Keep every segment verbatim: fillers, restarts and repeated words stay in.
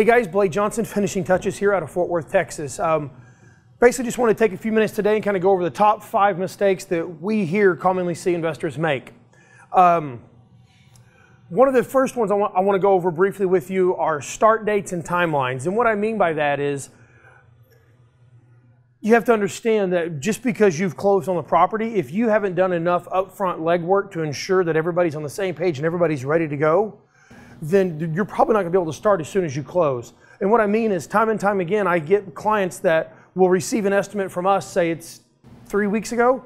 Hey guys, Blake Johnson, Finishing Touches here out of Fort Worth, Texas. Um, basically just want to take a few minutes today and kind of go over the top five mistakes that we here commonly see investors make. Um, one of the first ones I want, I want to go over briefly with you are start dates and timelines. And what I mean by that is you have to understand that just because you've closed on the property, if you haven't done enough upfront legwork to ensure that everybody's on the same page and everybody's ready to go, then you're probably not going to be able to start as soon as you close. And what I mean is time and time again, I get clients that will receive an estimate from us, say it's three weeks ago,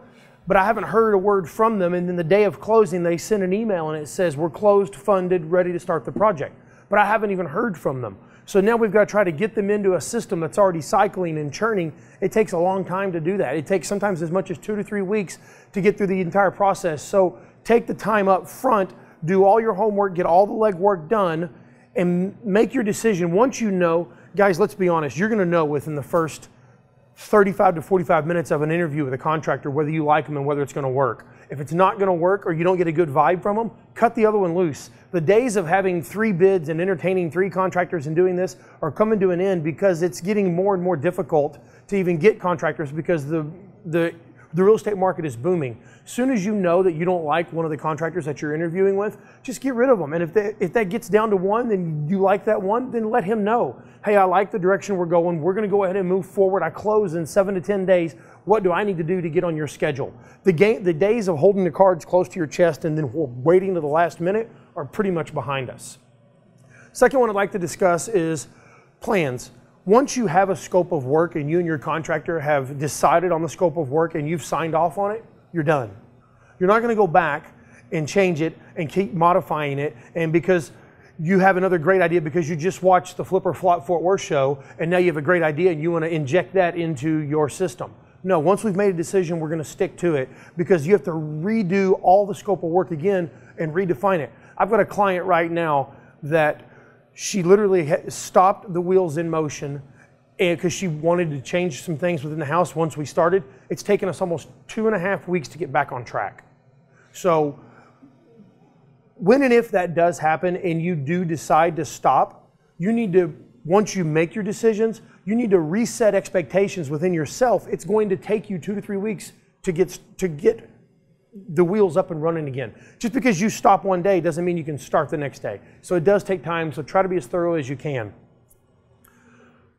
but I haven't heard a word from them. And then the day of closing, they send an email and it says, we're closed, funded, ready to start the project. But I haven't even heard from them. So now we've got to try to get them into a system that's already cycling and churning. It takes a long time to do that. It takes sometimes as much as two to three weeks to get through the entire process. So take the time up front, do all your homework, get all the legwork done, and make your decision once you know. Guys, let's be honest, you're gonna know within the first thirty-five to forty-five minutes of an interview with a contractor whether you like them and whether it's gonna work. If it's not gonna work or you don't get a good vibe from them, cut the other one loose. The days of having three bids and entertaining three contractors and doing this are coming to an end because it's getting more and more difficult to even get contractors because the, the The real estate market is booming. As soon as you know that you don't like one of the contractors that you're interviewing with, just get rid of them. And if, they, if that gets down to one, then you like that one, then let him know, hey, I like the direction we're going. We're gonna go ahead and move forward. I close in seven to ten days. What do I need to do to get on your schedule? The, game, the days of holding the cards close to your chest and then waiting to the last minute are pretty much behind us. Second one I'd like to discuss is plans. Once you have a scope of work and you and your contractor have decided on the scope of work and you've signed off on it, you're done. You're not gonna go back and change it and keep modifying it, and because you have another great idea because you just watched the Flip or Flop Fort Worth show and now you have a great idea and you wanna inject that into your system. No, once we've made a decision, we're gonna stick to it because you have to redo all the scope of work again and redefine it. I've got a client right now that she literally stopped the wheels in motion because she wanted to change some things within the house once we started. It's taken us almost two and a half weeks to get back on track. So when and if that does happen and you do decide to stop, you need to, once you make your decisions, you need to reset expectations within yourself. It's going to take you two to three weeks to get, to get the wheels up and running again. Just because you stop one day doesn't mean you can start the next day. So it does take time, so try to be as thorough as you can.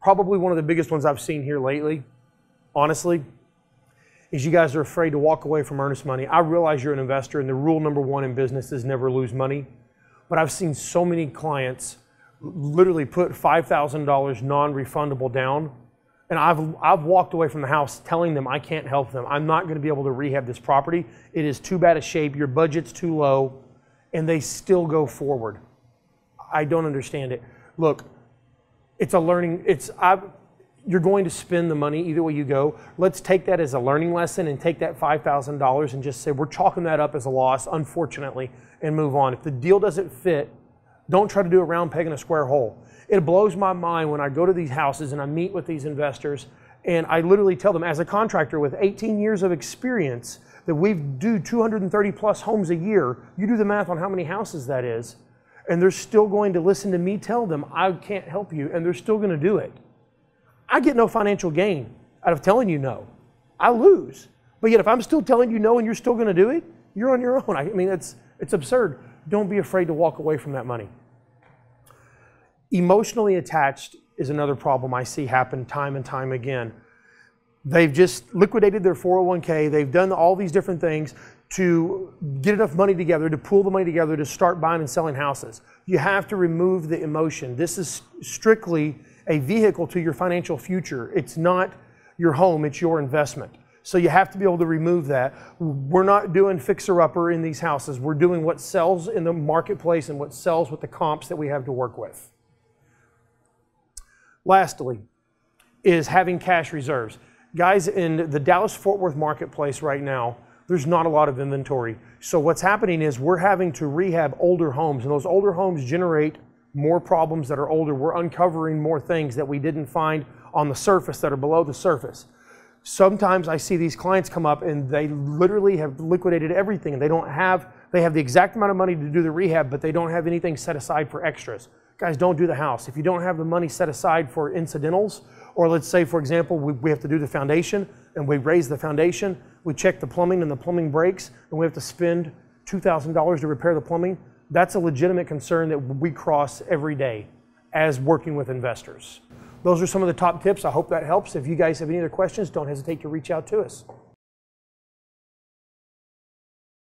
Probably one of the biggest ones I've seen here lately, honestly, is you guys are afraid to walk away from earnest money. I realize you're an investor and the rule number one in business is never lose money, but I've seen so many clients literally put five thousand dollars non-refundable down, and I've, I've walked away from the house telling them I can't help them. I'm not gonna be able to rehab this property. It is too bad a shape, your budget's too low, and they still go forward. I don't understand it. Look, it's a learning, it's, I've, you're going to spend the money either way you go. Let's take that as a learning lesson and take that five thousand dollars and just say, we're chalking that up as a loss, unfortunately, and move on. If the deal doesn't fit, don't try to do a round peg in a square hole. It blows my mind when I go to these houses and I meet with these investors and I literally tell them, as a contractor with eighteen years of experience, that we do two hundred thirty plus homes a year. You do the math on how many houses that is, and they're still going to listen to me tell them I can't help you, and they're still gonna do it. I get no financial gain out of telling you no. I lose. But yet if I'm still telling you no and you're still gonna do it, you're on your own. I mean, it's, it's absurd. Don't be afraid to walk away from that money. Emotionally attached is another problem I see happen time and time again. They've just liquidated their four oh one K, they've done all these different things to get enough money together, to pool the money together, to start buying and selling houses. You have to remove the emotion. This is strictly a vehicle to your financial future. It's not your home, it's your investment. So you have to be able to remove that. We're not doing fixer-upper in these houses. We're doing what sells in the marketplace and what sells with the comps that we have to work with. Lastly, is having cash reserves. Guys, in the Dallas-Fort Worth marketplace right now, there's not a lot of inventory. So what's happening is we're having to rehab older homes, and those older homes generate more problems that are older. We're uncovering more things that we didn't find on the surface that are below the surface. Sometimes I see these clients come up and they literally have liquidated everything. They don't have, they have the exact amount of money to do the rehab, but they don't have anything set aside for extras. Guys, don't do the house. If you don't have the money set aside for incidentals, or let's say, for example, we, we have to do the foundation, and we raise the foundation, we check the plumbing and the plumbing breaks, and we have to spend two thousand dollars to repair the plumbing, that's a legitimate concern that we cross every day as working with investors. Those are some of the top tips. I hope that helps. If you guys have any other questions, don't hesitate to reach out to us.